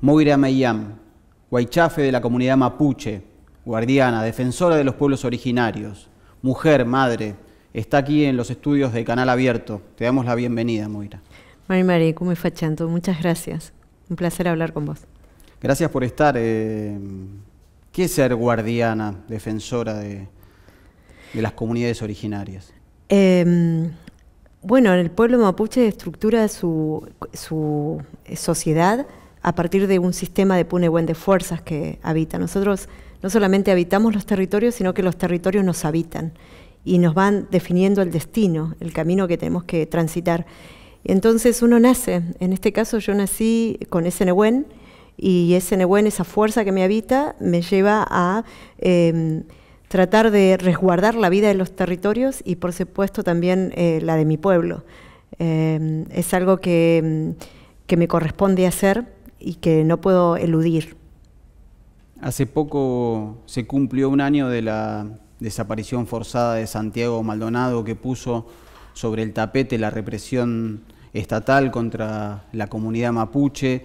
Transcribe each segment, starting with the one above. Moira Millán, huaychafe de la comunidad mapuche, guardiana, defensora de los pueblos originarios, mujer, madre, está aquí en los estudios de Canal Abierto. Te damos la bienvenida, Moira. Mari, ¿cómo estás, Chanto? Muchas gracias. Un placer hablar con vos. Gracias por estar. ¿Qué es ser guardiana, defensora de las comunidades originarias? Bueno, el pueblo mapuche estructura su sociedad a partir de un sistema de punehuen, de fuerzas que habita. Nosotros no solamente habitamos los territorios, sino que los territorios nos habitan y nos van definiendo el destino, el camino que tenemos que transitar. Entonces uno nace, en este caso yo nací con ese nehuen, y ese nehuen, esa fuerza que me habita, me lleva a tratar de resguardar la vida de los territorios y por supuesto también la de mi pueblo. Es algo que me corresponde hacer y que no puedo eludir. Hace poco se cumplió un año de la desaparición forzada de Santiago Maldonado, que puso sobre el tapete la represión estatal contra la comunidad mapuche,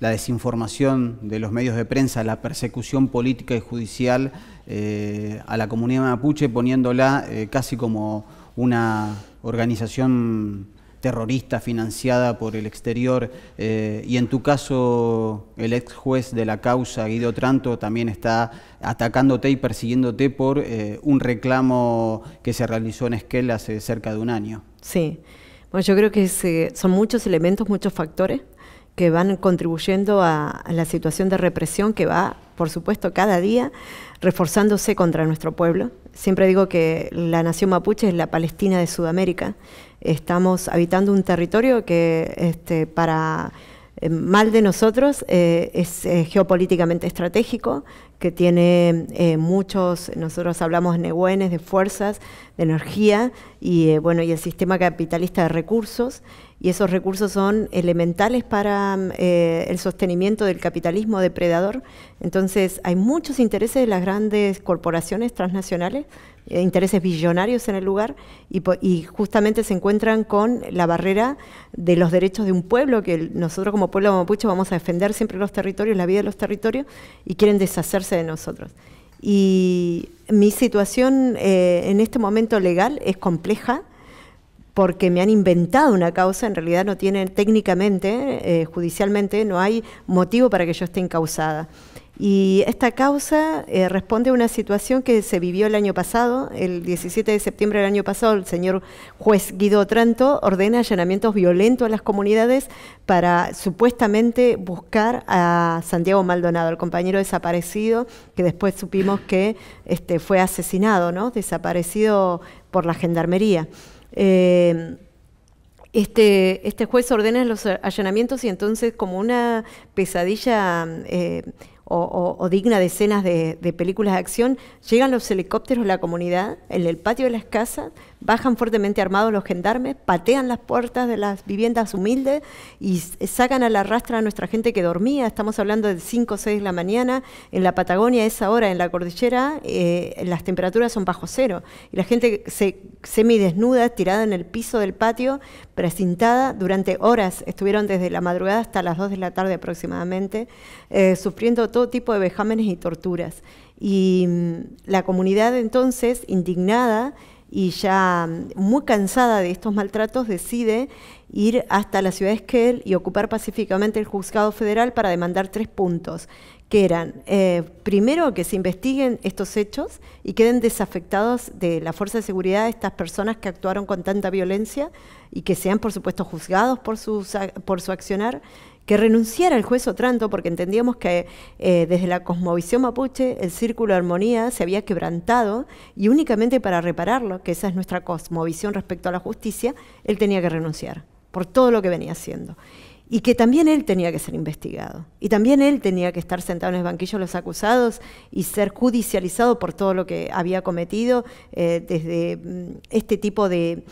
la desinformación de los medios de prensa, la persecución política y judicial a la comunidad mapuche, poniéndola casi como una organización terrorista financiada por el exterior. Y en tu caso, el ex juez de la causa, Guido Otranto, también está atacándote y persiguiéndote por un reclamo que se realizó en Esquel hace cerca de un año. Sí, bueno, yo creo que son muchos elementos, muchos factores que van contribuyendo a la situación de represión que va, por supuesto, cada día reforzándose contra nuestro pueblo. Siempre digo que la nación mapuche es la Palestina de Sudamérica. Estamos habitando un territorio que, para mal de nosotros, es geopolíticamente estratégico, que tiene muchos, nosotros hablamos de nehuenes, de fuerzas, de energía y, bueno, y el sistema capitalista de recursos, y esos recursos son elementales para el sostenimiento del capitalismo depredador. Entonces hay muchos intereses de las grandes corporaciones transnacionales, intereses billonarios en el lugar, y justamente se encuentran con la barrera de los derechos de un pueblo, que nosotros como pueblo mapuche vamos a defender siempre los territorios, la vida de los territorios, y quieren deshacerse de nosotros. Y mi situación en este momento legal es compleja, porque me han inventado una causa, en realidad no tienen técnicamente, judicialmente, no hay motivo para que yo esté encausada. Y esta causa responde a una situación que se vivió el año pasado, el 17 de septiembre del año pasado, el señor juez Guido Otranto ordena allanamientos violentos a las comunidades para supuestamente buscar a Santiago Maldonado, el compañero desaparecido, que después supimos que fue asesinado, ¿no? Desaparecido por la Gendarmería. Este juez ordena los allanamientos y entonces, como una pesadilla o digna de escenas de películas de acción, llegan los helicópteros a la comunidad, en el patio de las casas, bajan fuertemente armados los gendarmes, patean las puertas de las viviendas humildes y sacan a la rastra a nuestra gente que dormía. Estamos hablando de 5 o 6 de la mañana, en la Patagonia a esa hora, en la cordillera, las temperaturas son bajo cero. Y la gente semidesnuda, tirada en el piso del patio, precintada durante horas, estuvieron desde la madrugada hasta las 2 de la tarde aproximadamente, sufriendo todo tipo de vejámenes y torturas. Y la comunidad entonces, indignada, y ya muy cansada de estos maltratos, decide ir hasta la ciudad de Esquel y ocupar pacíficamente el juzgado federal para demandar 3 puntos, que eran, primero, que se investiguen estos hechos y queden desafectados de la fuerza de seguridad de estas personas que actuaron con tanta violencia y que sean, por supuesto, juzgados por su accionar, que renunciara el juez Otranto, porque entendíamos que desde la cosmovisión mapuche el círculo de armonía se había quebrantado y únicamente para repararlo, que esa es nuestra cosmovisión respecto a la justicia, él tenía que renunciar por todo lo que venía haciendo. Y que también él tenía que ser investigado, y también él tenía que estar sentado en el banquillo de los acusados y ser judicializado por todo lo que había cometido, desde este tipo de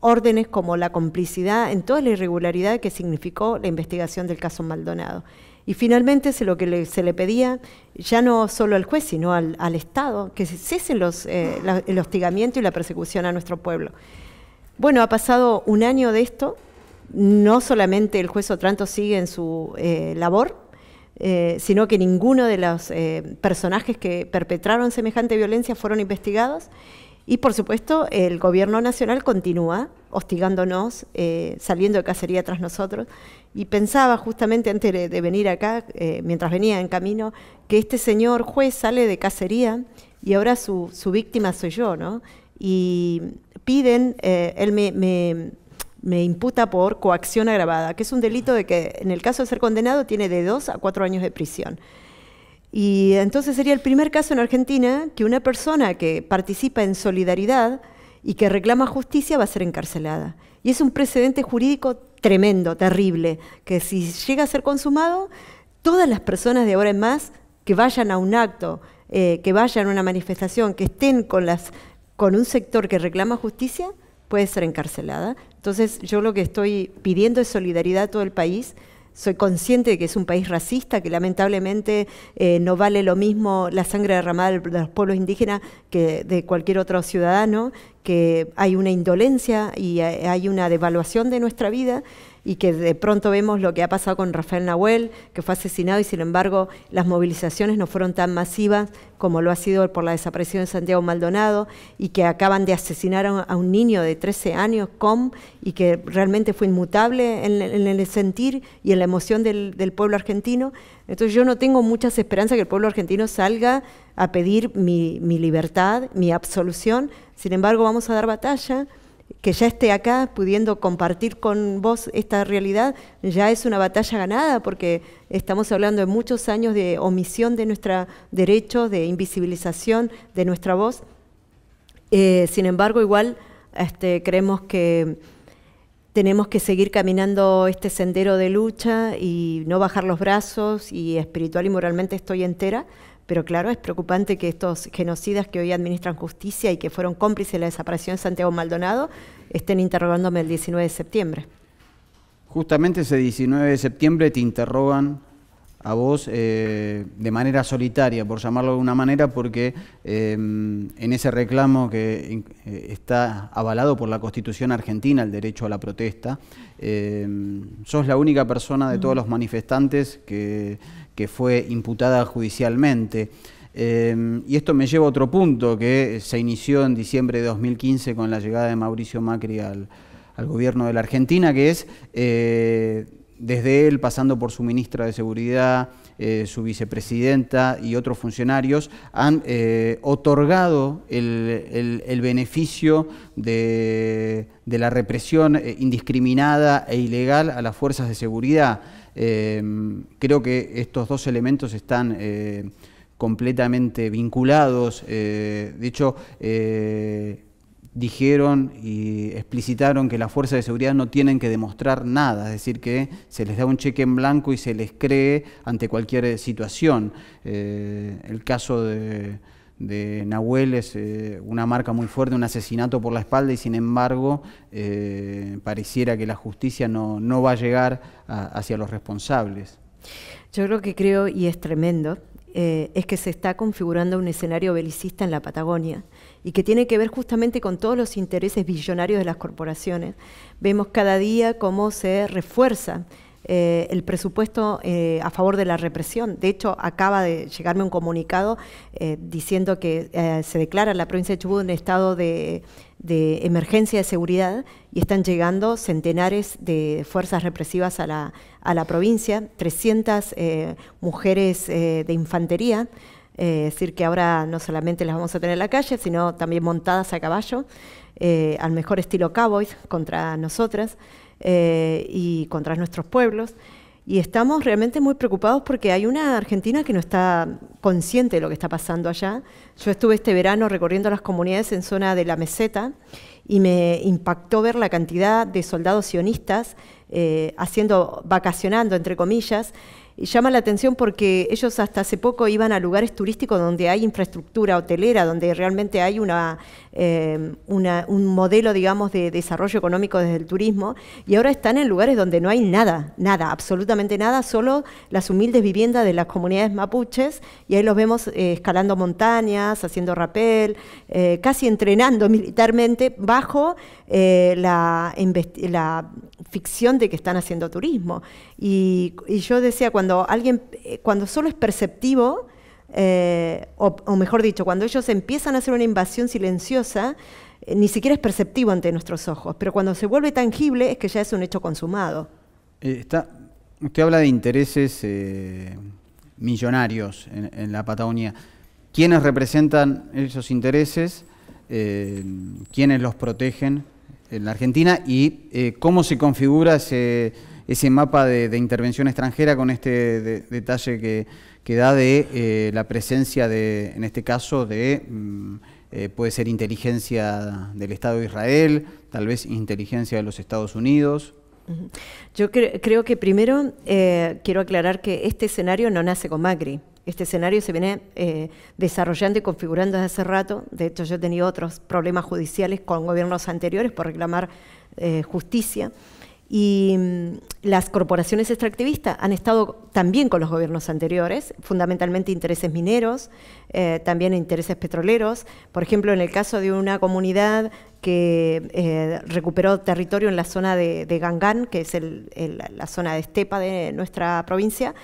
órdenes como la complicidad en toda la irregularidad que significó la investigación del caso Maldonado. Y finalmente lo que se le pedía, ya no solo al juez, sino al Estado, que cesen el hostigamiento y la persecución a nuestro pueblo. Bueno, ha pasado un año de esto, no solamente el juez Otranto sigue en su labor, sino que ninguno de los personajes que perpetraron semejante violencia fueron investigados. Y, por supuesto, el gobierno nacional continúa hostigándonos, saliendo de cacería tras nosotros. Y pensaba justamente antes de venir acá, mientras venía en camino, que este señor juez sale de cacería y ahora su víctima soy yo, ¿no? Y piden, él me imputa por coacción agravada, que es un delito de que, en el caso de ser condenado, tiene de 2 a 4 años de prisión. Y entonces sería el primer caso en Argentina que una persona que participa en solidaridad y que reclama justicia va a ser encarcelada. Y es un precedente jurídico tremendo, terrible, que si llega a ser consumado, todas las personas de ahora en más que vayan a un acto, que vayan a una manifestación, que estén con un sector que reclama justicia, puede ser encarcelada. Entonces yo lo que estoy pidiendo es solidaridad a todo el país. Soy consciente de que es un país racista, que lamentablemente no vale lo mismo la sangre derramada de los pueblos indígenas que de cualquier otro ciudadano, que hay una indolencia y hay una devaluación de nuestra vida, y que de pronto vemos lo que ha pasado con Rafael Nahuel, que fue asesinado, y sin embargo las movilizaciones no fueron tan masivas como lo ha sido por la desaparición de Santiago Maldonado, y que acaban de asesinar a un niño de 13 años, y que realmente fue inmutable en el sentir y en la emoción del pueblo argentino. Entonces yo no tengo muchas esperanzas que el pueblo argentino salga a pedir mi libertad, mi absolución. Sin embargo, vamos a dar batalla. Que ya esté acá pudiendo compartir con vos esta realidad, ya es una batalla ganada, porque estamos hablando de muchos años de omisión de nuestros derechos, de invisibilización de nuestra voz. Sin embargo, igual creemos que tenemos que seguir caminando este sendero de lucha y no bajar los brazos, y espiritual y moralmente estoy entera. Pero claro, es preocupante que estos genocidas que hoy administran justicia y que fueron cómplices de la desaparición de Santiago Maldonado estén interrogándome el 19 de septiembre. Justamente ese 19 de septiembre te interrogan a vos de manera solitaria, por llamarlo de alguna manera, porque en ese reclamo que está avalado por la Constitución argentina, el derecho a la protesta, sos la única persona de todos los manifestantes que fue imputada judicialmente. Y esto me lleva a otro punto que se inició en diciembre de 2015 con la llegada de Mauricio Macri al gobierno de la Argentina, que es desde él, pasando por su ministra de Seguridad, su vicepresidenta y otros funcionarios, han otorgado el beneficio de la represión indiscriminada e ilegal a las fuerzas de seguridad. Creo que estos dos elementos están completamente vinculados. De hecho, dijeron y explicitaron que las fuerzas de seguridad no tienen que demostrar nada, es decir, que se les da un cheque en blanco y se les cree ante cualquier situación. El caso de Nahuel es una marca muy fuerte, un asesinato por la espalda, y sin embargo pareciera que la justicia no va a llegar hacia los responsables. Yo lo que creo, y es tremendo, es que se está configurando un escenario belicista en la Patagonia, y que tiene que ver justamente con todos los intereses billonarios de las corporaciones. Vemos cada día cómo se refuerza el presupuesto a favor de la represión. De hecho, acaba de llegarme un comunicado diciendo que se declara la provincia de Chubut en estado de emergencia de seguridad, y están llegando centenares de fuerzas represivas a la provincia, 300 mujeres de infantería, es decir, que ahora no solamente las vamos a tener en la calle, sino también montadas a caballo, al mejor estilo cowboys, contra nosotras y contra nuestros pueblos. Y estamos realmente muy preocupados porque hay una Argentina que no está consciente de lo que está pasando allá. Yo estuve este verano recorriendo las comunidades en zona de la meseta y me impactó ver la cantidad de soldados sionistas haciendo, vacacionando, entre comillas, Llama la atención porque ellos hasta hace poco iban a lugares turísticos donde hay infraestructura hotelera, donde realmente hay un modelo, digamos, de desarrollo económico desde el turismo, y ahora están en lugares donde no hay nada, nada, absolutamente nada, solo las humildes viviendas de las comunidades mapuches, y ahí los vemos escalando montañas, haciendo rappel, casi entrenando militarmente bajo la ficción de que están haciendo turismo. Y yo decía, cuando solo es perceptivo, o mejor dicho, cuando ellos empiezan a hacer una invasión silenciosa, ni siquiera es perceptivo ante nuestros ojos, pero cuando se vuelve tangible es que ya es un hecho consumado. Usted habla de intereses millonarios en la Patagonia. ¿Quiénes representan esos intereses? ¿Quiénes los protegen en la Argentina? ¿Y cómo se configura ese mapa de intervención extranjera con este detalle que da de la presencia de, en este caso, de puede ser inteligencia del Estado de Israel, tal vez inteligencia de los Estados Unidos? Yo creo que primero quiero aclarar que este escenario no nace con Macri. Este escenario se viene desarrollando y configurando desde hace rato. De hecho, yo he tenido otros problemas judiciales con gobiernos anteriores por reclamar justicia. Y las corporaciones extractivistas han estado también con los gobiernos anteriores, fundamentalmente intereses mineros, también intereses petroleros. Por ejemplo, en el caso de una comunidad que recuperó territorio en la zona de Gangán, que es la zona de estepa de nuestra provincia.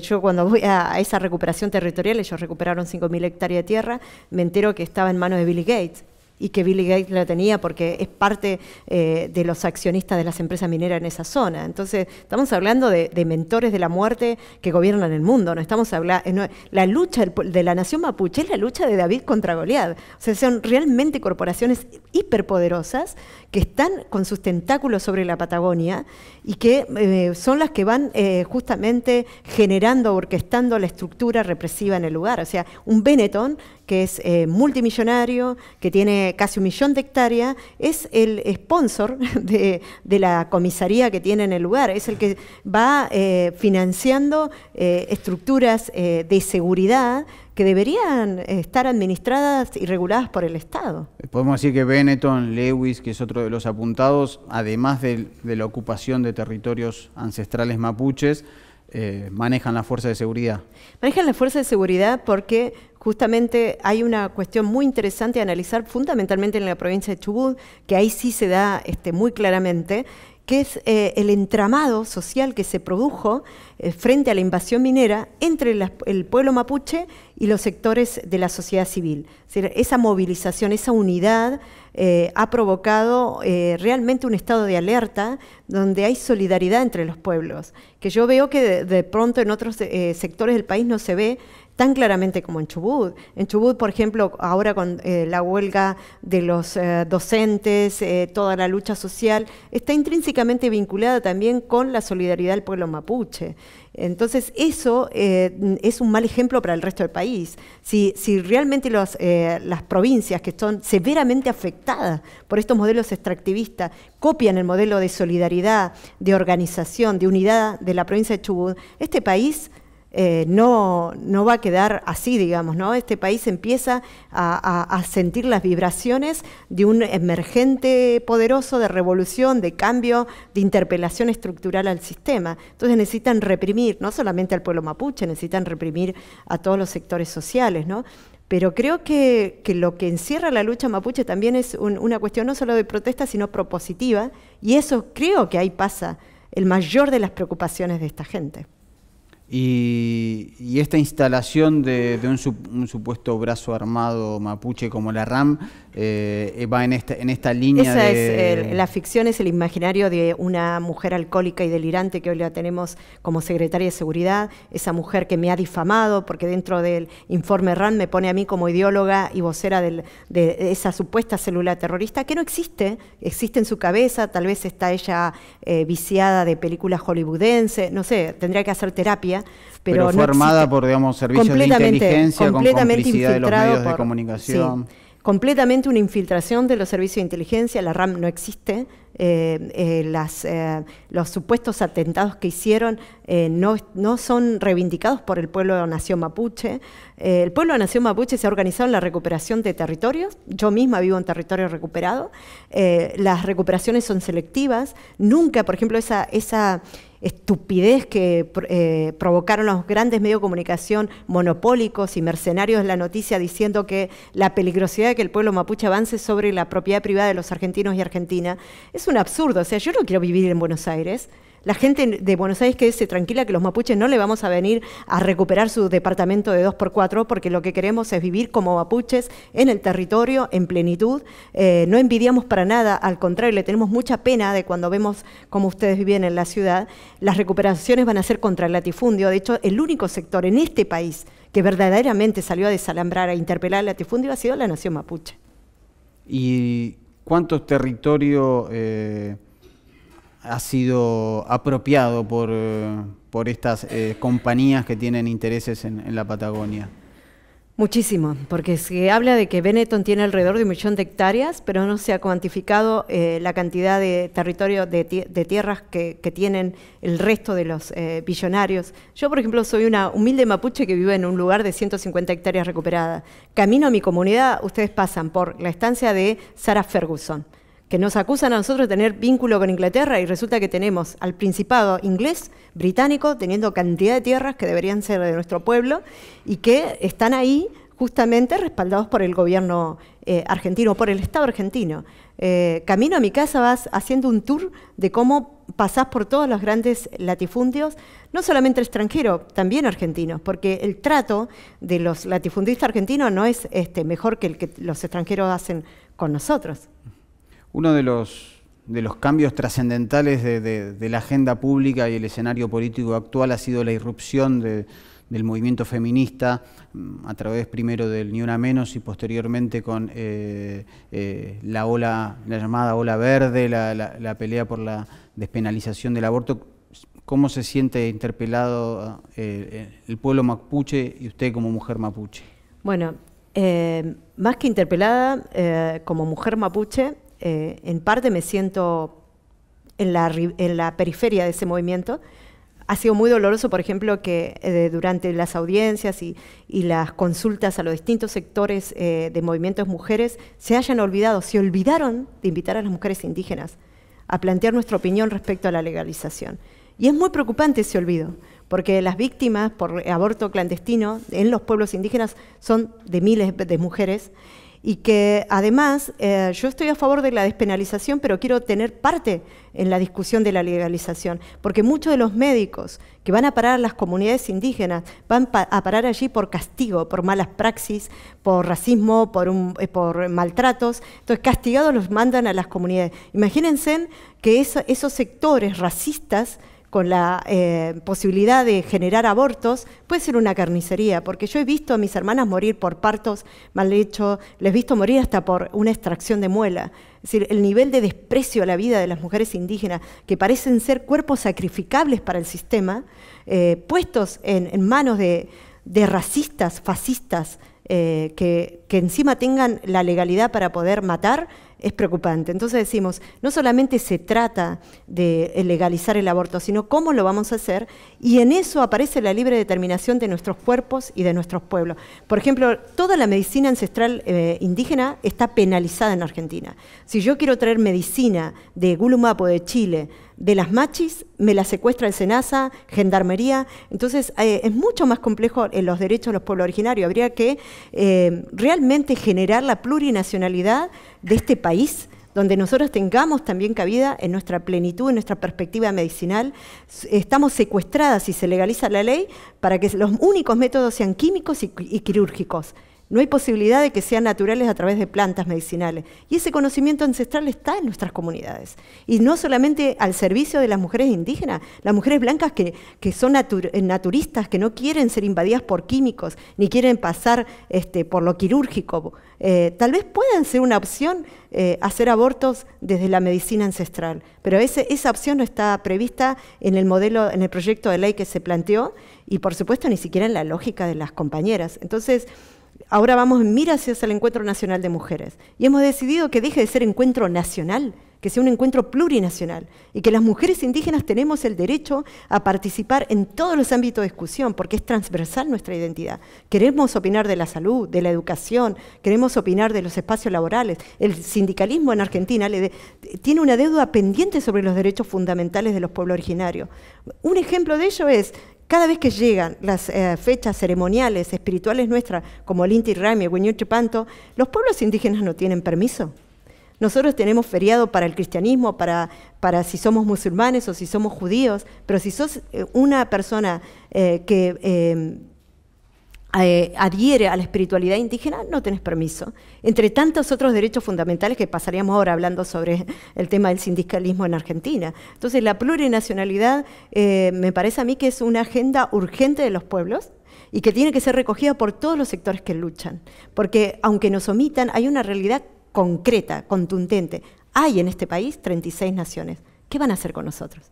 Yo cuando voy a esa recuperación territorial, ellos recuperaron 5.000 hectáreas de tierra, me entero que estaba en manos de Bill Gates, y que Bill Gates la tenía porque es parte de los accionistas de las empresas mineras en esa zona. Entonces, estamos hablando de mentores de la muerte que gobiernan el mundo. No estamos hablando, no, la lucha de la nación mapuche es la lucha de David contra Goliat. O sea, son realmente corporaciones hiperpoderosas que están con sus tentáculos sobre la Patagonia y que son las que van justamente generando, orquestando la estructura represiva en el lugar. O sea, un Benetton que es multimillonario, que tiene casi 1.000.000 de hectáreas, es el sponsor de la comisaría que tiene en el lugar, es el que va financiando estructuras de seguridad que deberían estar administradas y reguladas por el Estado. Podemos decir que Benetton, Lewis, que es otro de los apuntados, además de la ocupación de territorios ancestrales mapuches, manejan la fuerza de seguridad. Manejan la fuerza de seguridad porque justamente hay una cuestión muy interesante a analizar fundamentalmente en la provincia de Chubut, que ahí sí se da muy claramente, que es el entramado social que se produjo frente a la invasión minera entre el pueblo mapuche y los sectores de la sociedad civil. O sea, esa movilización, esa unidad ha provocado realmente un estado de alerta donde hay solidaridad entre los pueblos, que yo veo que de pronto en otros sectores del país no se ve tan claramente como en Chubut. En Chubut, por ejemplo, ahora con la huelga de los docentes, toda la lucha social, está intrínsecamente vinculada también con la solidaridad del pueblo mapuche. Entonces, eso es un mal ejemplo para el resto del país. Si realmente las provincias que son severamente afectadas por estos modelos extractivistas copian el modelo de solidaridad, de organización, de unidad de la provincia de Chubut, este país no va a quedar así, digamos, ¿no? Este país empieza a sentir las vibraciones de un emergente poderoso de revolución, de cambio, de interpelación estructural al sistema. Entonces necesitan reprimir, no solamente al pueblo mapuche, necesitan reprimir a todos los sectores sociales, ¿no? Pero creo que lo que encierra la lucha mapuche también es una cuestión no solo de protesta, sino propositiva, y eso creo que ahí pasa el mayor de las preocupaciones de esta gente. Y esta instalación de un supuesto brazo armado mapuche como la RAM va en esta línea. Esa es la ficción, es el imaginario de una mujer alcohólica y delirante que hoy la tenemos como secretaria de seguridad, esa mujer que me ha difamado porque dentro del informe RAM me pone a mí como ideóloga y vocera de esa supuesta célula terrorista que no existe, existe en su cabeza, tal vez está ella viciada de películas hollywoodenses, no sé, tendría que hacer terapia. Pero fue armada por, digamos, servicios de inteligencia, con complicidad de los medios de comunicación. Sí. completamente una infiltración de los servicios de inteligencia, la RAM no existe, los supuestos atentados que hicieron no son reivindicados por el pueblo de la nación mapuche. El pueblo de la nación mapuche se ha organizado en la recuperación de territorios, yo misma vivo en territorio recuperado, las recuperaciones son selectivas, nunca, por ejemplo, esa estupidez que provocaron los grandes medios de comunicación monopólicos y mercenarios de la noticia diciendo que la peligrosidad de que el pueblo mapuche avance sobre la propiedad privada de los argentinos y Argentina es un absurdo. O sea, yo no quiero vivir en Buenos Aires. La gente de Buenos Aires quédese tranquila que los mapuches no le vamos a venir a recuperar su departamento de 2×4 porque lo que queremos es vivir como mapuches en el territorio, en plenitud. No envidiamos para nada, al contrario, le tenemos mucha pena de cuando vemos cómo ustedes viven en la ciudad. Las recuperaciones van a ser contra el latifundio. De hecho, el único sector en este país que verdaderamente salió a desalambrar, a interpelar al latifundio, ha sido la nación mapuche. ¿Y cuántos territorios ha sido apropiado por estas compañías que tienen intereses en la Patagonia? Muchísimo, porque se habla de que Benetton tiene alrededor de 1 millón de hectáreas, pero no se ha cuantificado la cantidad de territorio de tierras que tienen el resto de los billonarios. Yo, por ejemplo, soy una humilde mapuche que vive en un lugar de 150 hectáreas recuperadas. Camino a mi comunidad, ustedes pasan por la estancia de Sarah Ferguson, que nos acusan a nosotros de tener vínculo con Inglaterra y resulta que tenemos al principado inglés, británico, teniendo cantidad de tierras que deberían ser de nuestro pueblo y que están ahí justamente respaldados por el gobierno argentino, por el Estado argentino. Camino a mi casa vas haciendo un tour de cómo pasás por todos los grandes latifundios, no solamente extranjeros, también argentinos, porque el trato de los latifundistas argentinos no es mejor que el que los extranjeros hacen con nosotros. Uno de los cambios trascendentales de la agenda pública y el escenario político actual ha sido la irrupción del movimiento feminista a través primero del Ni Una Menos y posteriormente con la llamada ola verde, la pelea por la despenalización del aborto. ¿Cómo se siente interpelado el pueblo mapuche y usted como mujer mapuche? Bueno, más que interpelada como mujer mapuche, en parte me siento en la periferia de ese movimiento. Ha sido muy doloroso, por ejemplo, que durante las audiencias y las consultas a los distintos sectores de movimientos mujeres se hayan olvidado, se olvidaron de invitar a las mujeres indígenas a plantear nuestra opinión respecto a la legalización. Y es muy preocupante ese olvido, porque las víctimas por aborto clandestino en los pueblos indígenas son de miles de mujeres. Y que además yo estoy a favor de la despenalización, pero quiero tener parte en la discusión de la legalización, porque muchos de los médicos que van a parar a las comunidades indígenas van a parar allí por castigo, por malas praxis, por racismo, por maltratos. Entonces, castigados los mandan a las comunidades. Imagínense que esos sectores racistas, con la posibilidad de generar abortos, puede ser una carnicería, porque yo he visto a mis hermanas morir por partos mal hechos, les he visto morir hasta por una extracción de muela. Es decir, el nivel de desprecio a la vida de las mujeres indígenas, que parecen ser cuerpos sacrificables para el sistema, puestos en manos de racistas, fascistas, que encima tengan la legalidad para poder matar, es preocupante. Entonces decimos, no solamente se trata de legalizar el aborto, sino cómo lo vamos a hacer, y en eso aparece la libre determinación de nuestros cuerpos y de nuestros pueblos. Por ejemplo, toda la medicina ancestral indígena está penalizada en Argentina. Si yo quiero traer medicina de Gulumapo, de Chile, de las machis, me la secuestra el Senasa, Gendarmería. Entonces es mucho más complejo los derechos de los pueblos originarios. Habría que realmente generar la plurinacionalidad de este país, donde nosotros tengamos también cabida en nuestra plenitud, en nuestra perspectiva medicinal. Estamos secuestradas, y se legaliza la ley, para que los únicos métodos sean químicos y quirúrgicos. No hay posibilidad de que sean naturales a través de plantas medicinales. Y ese conocimiento ancestral está en nuestras comunidades. Y no solamente al servicio de las mujeres indígenas, las mujeres blancas que son naturistas, que no quieren ser invadidas por químicos, ni quieren pasar por lo quirúrgico. Tal vez puedan ser una opción hacer abortos desde la medicina ancestral, pero esa opción no está prevista en el modelo, en el proyecto de ley que se planteó, y por supuesto ni siquiera en la lógica de las compañeras. Entonces, ahora vamos en miras hacia el Encuentro Nacional de Mujeres. Y hemos decidido que deje de ser encuentro nacional, que sea un encuentro plurinacional, y que las mujeres indígenas tenemos el derecho a participar en todos los ámbitos de discusión, porque es transversal nuestra identidad. Queremos opinar de la salud, de la educación, queremos opinar de los espacios laborales. El sindicalismo en Argentina tiene una deuda pendiente sobre los derechos fundamentales de los pueblos originarios. Un ejemplo de ello es, cada vez que llegan las fechas ceremoniales, espirituales nuestras, como el Inti Rami, el Huyuchepanto, los pueblos indígenas no tienen permiso. Nosotros tenemos feriado para el cristianismo, para si somos musulmanes o si somos judíos, pero si sos una persona que adhiere a la espiritualidad indígena, no tenés permiso. Entre tantos otros derechos fundamentales que pasaríamos ahora hablando sobre el tema del sindicalismo en Argentina. Entonces, la plurinacionalidad me parece a mí que es una agenda urgente de los pueblos, y que tiene que ser recogida por todos los sectores que luchan. Porque, aunque nos omitan, hay una realidad concreta, contundente. Hay en este país 36 naciones. ¿Qué van a hacer con nosotros?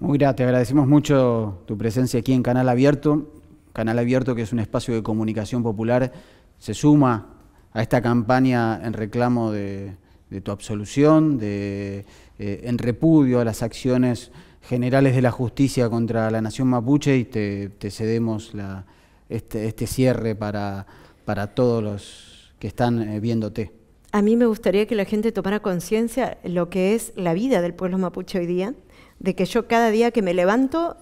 Moira, te agradecemos mucho tu presencia aquí en Canal Abierto. Canal Abierto, que es un espacio de comunicación popular, se suma a esta campaña en reclamo de tu absolución, en repudio a las acciones generales de la justicia contra la nación mapuche, y te cedemos este cierre para todos los que están viéndote. A mí me gustaría que la gente tomara conciencia lo que es la vida del pueblo mapuche hoy día, de que yo cada día que me levanto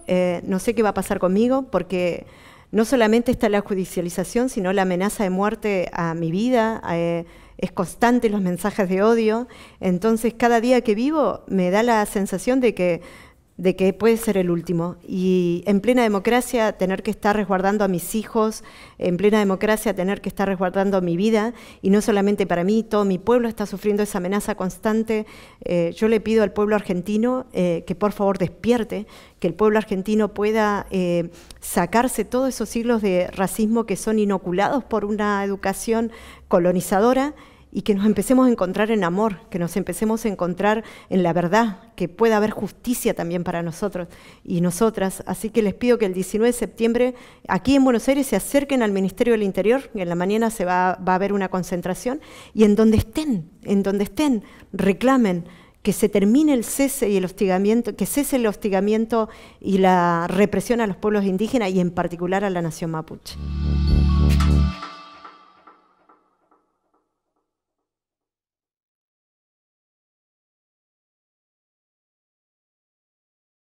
no sé qué va a pasar conmigo, porque no solamente está la judicialización, sino la amenaza de muerte a mi vida, es constante los mensajes de odio. Entonces, cada día que vivo me da la sensación de que puede ser el último. Y en plena democracia tener que estar resguardando a mis hijos, en plena democracia tener que estar resguardando mi vida, y no solamente para mí, todo mi pueblo está sufriendo esa amenaza constante. Yo le pido al pueblo argentino que por favor despierte, que el pueblo argentino pueda sacarse todos esos siglos de racismo que son inoculados por una educación colonizadora, y que nos empecemos a encontrar en amor, que nos empecemos a encontrar en la verdad, que pueda haber justicia también para nosotros y nosotras. Así que les pido que el 19 de septiembre, aquí en Buenos Aires, se acerquen al Ministerio del Interior, que en la mañana va a haber una concentración, y en donde estén, reclamen que se termine el cese y el hostigamiento, que cese el hostigamiento y la represión a los pueblos indígenas, y en particular a la nación mapuche.